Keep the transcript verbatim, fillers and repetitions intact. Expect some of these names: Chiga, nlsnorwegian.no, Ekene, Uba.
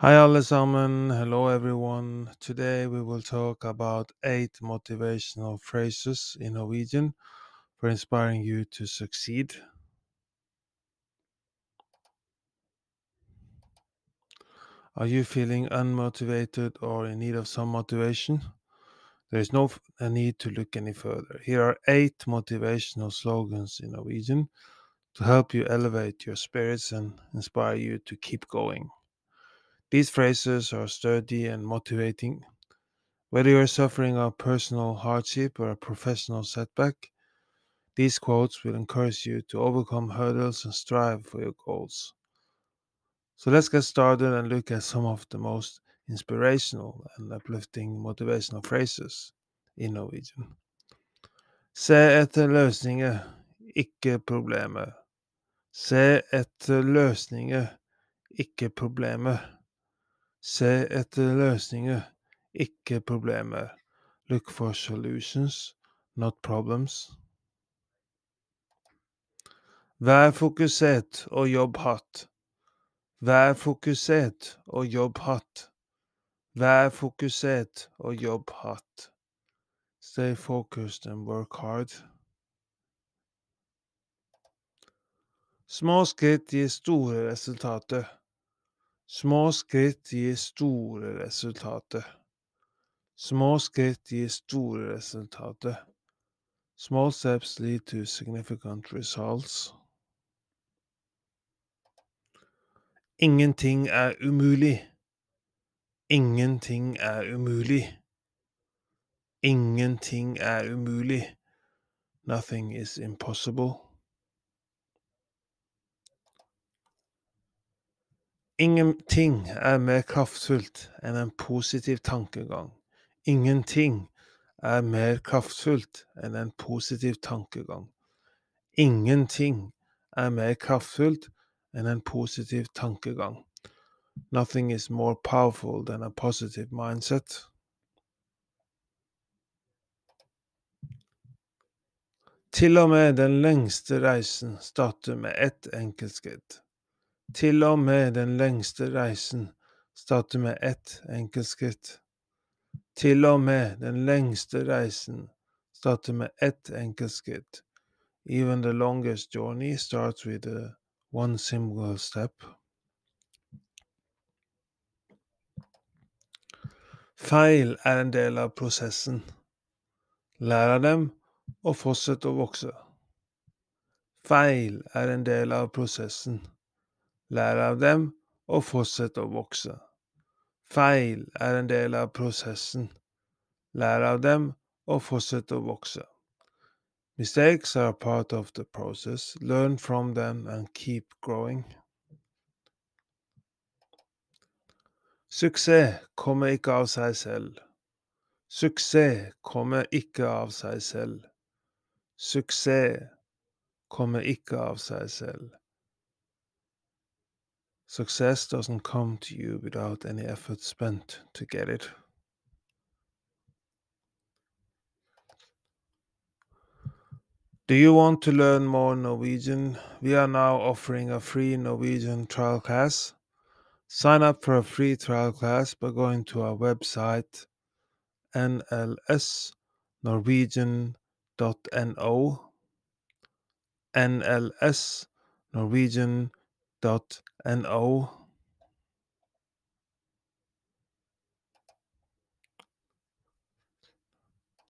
Hi alle sammen, hello everyone. Today we will talk about eight motivational phrases in Norwegian for inspiring you to succeed. Are you feeling unmotivated or in need of some motivation? There is no need to look any further. Here are eight motivational slogans in Norwegian to help you elevate your spirits and inspire you to keep going. These phrases are sturdy and motivating. Whether you are suffering a personal hardship or a professional setback, these quotes will encourage you to overcome hurdles and strive for your goals. So let's get started and look at some of the most inspirational and uplifting motivational phrases in Norwegian. Se etter løsninger, ikke problemer. Se etter løsninger, ikke problemer. Se etter løsninger, ikke problemer. Look for solutions, not problems. Vær fokusert og jobb hardt. Vær fokusert og jobb hardt. Vær fokusert og jobb hardt. Stay focused and work hard. Små skritt gir store resultater. Små skritt gir store resultater. Små skritt gir store resultater. Small steps lead to significant results. Ingenting er umulig. Ingenting er umulig. Ingenting er umulig. Nothing is impossible. Ingenting er mer kraftfullt enn en positiv tankegang. Ingenting er mer kraftfullt enn en positiv tankegang. Ingenting er mer kraftfullt enn en positiv tankegang. Nothing is more powerful than a positive mindset. Til og med den lengste reisen starter med ett enkelt skritt. Til og med den lengste reisen starter med ett enkelt skritt. Til og med den lengste reisen starter med ett enkelt skritt. Even the longest journey starts with a one single step. Feil er en del av prosessen. Lær av dem og fortsett å vokse. Feil er en del av prosessen. Lær av dem og fortsett å vokse. Feil er en del av prosessen. Lær av dem og fortsett å vokse. Mistakes are part of the process. Learn from them and keep growing. Suksess kommer ikke av seg selv. Suksess kommer ikke av seg selv. Suksess kommer ikke av seg selv. Success doesn't come to you without any effort spent to get it. Do you want to learn more Norwegian? We are now offering a free Norwegian trial class. Sign up for a free trial class by going to our website N L S norwegian dot N O N L S norwegian dot N O